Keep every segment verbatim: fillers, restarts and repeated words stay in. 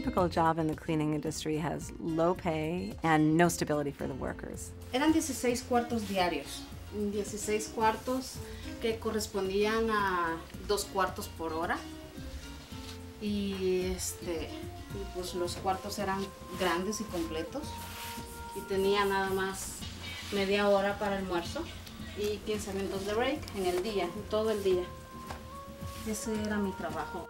typical job in the cleaning industry has low pay and no stability for the workers. Eran dieciséis cuartos diarios. dieciséis cuartos que correspondían a dos cuartos por hora. Y este, pues los cuartos eran grandes y completos. Y tenía nada más media hora para almuerzo y quince minutos de break en el día, todo el día. Ese era mi trabajo.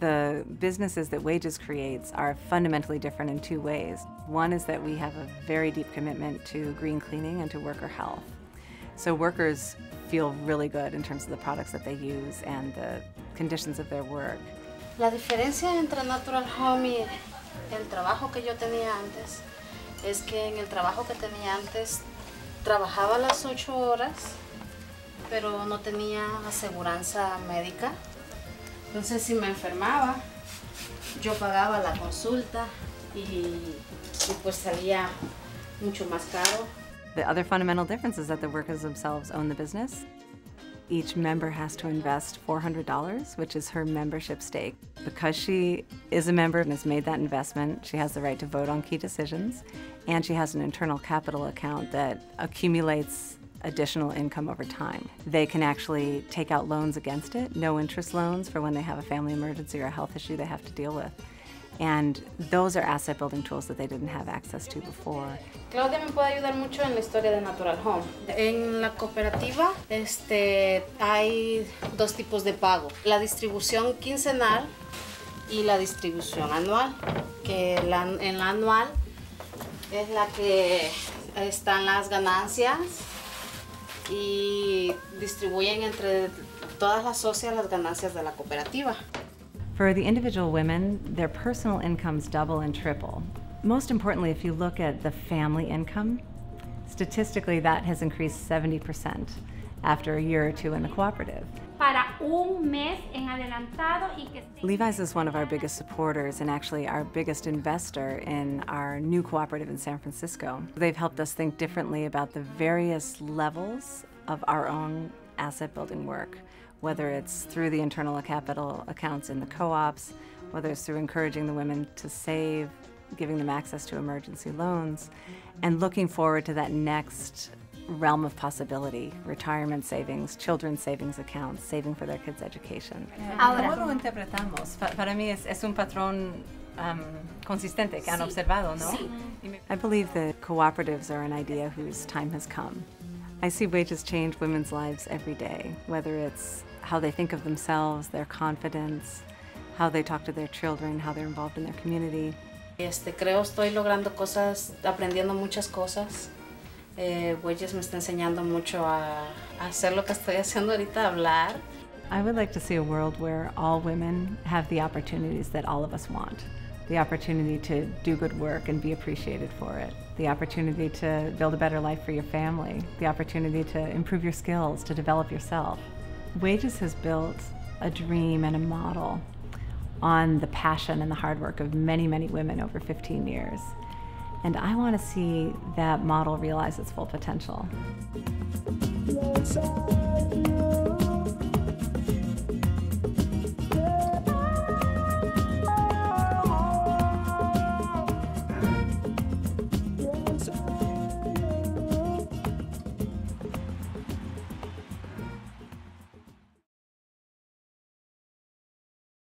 The businesses that Wages creates are fundamentally different in two ways. One is that we have a very deep commitment to green cleaning and to worker health. So workers feel really good in terms of the products that they use and the conditions of their work. La diferencia entre Natural Home y el trabajo que yo tenía antes es que en el trabajo que tenía antes trabajaba las ocho horas, pero no tenía aseguranza médica. Entonces, si me enfermaba, yo pagaba la consulta y, y pues salía mucho más caro. The other fundamental difference is that the workers themselves own the business. Each member has to invest four hundred dollars, which is her membership stake. Because she is a member and has made that investment, she has the right to vote on key decisions, and she has an internal capital account that accumulates additional income over time. They can actually take out loans against it, no interest loans for when they have a family emergency or a health issue they have to deal with. And those are asset building tools that they didn't have access to before. Claudia me puede ayudar mucho en la historia de Natural Home. En la cooperativa este, hay dos tipos de pago. La distribución quincenal y la distribución anual. Que la, en la anual es la que están las ganancias y distribuyen entre todas las socias las ganancias de la cooperativa. For the individual women, their personal incomes double and triple. Most importantly, if you look at the family income, statistically that has increased seventy percent after a year or two in the cooperative. Para un mes en adelantado y que... Levi's is one of our biggest supporters and actually our biggest investor in our new cooperative in San Francisco. They've helped us think differently about the various levels of our own asset building work, whether it's through the internal capital accounts in the co-ops, whether it's through encouraging the women to save, giving them access to emergency loans, and looking forward to that next realm of possibility, retirement savings, children's savings accounts, saving for their kids' education. Ahora, ¿cómo lo interpretamos? Para mí es, es un patrón um, consistente que han observado, ¿no? Sí. I believe that cooperatives are an idea whose time has come. I see Wages change women's lives every day, whether it's how they think of themselves, their confidence, how they talk to their children, how they're involved in their community. Este, creo estoy logrando cosas, aprendiendo muchas cosas. Eh, Wages me está enseñando mucho a, a hacer lo que estoy haciendo ahorita, hablar. I would like to see a world where all women have the opportunities that all of us want. The opportunity to do good work and be appreciated for it. The opportunity to build a better life for your family. The opportunity to improve your skills, to develop yourself. Wages has built a dream and a model on the passion and the hard work of many, many women over fifteen years. And I want to see that model realize its full potential.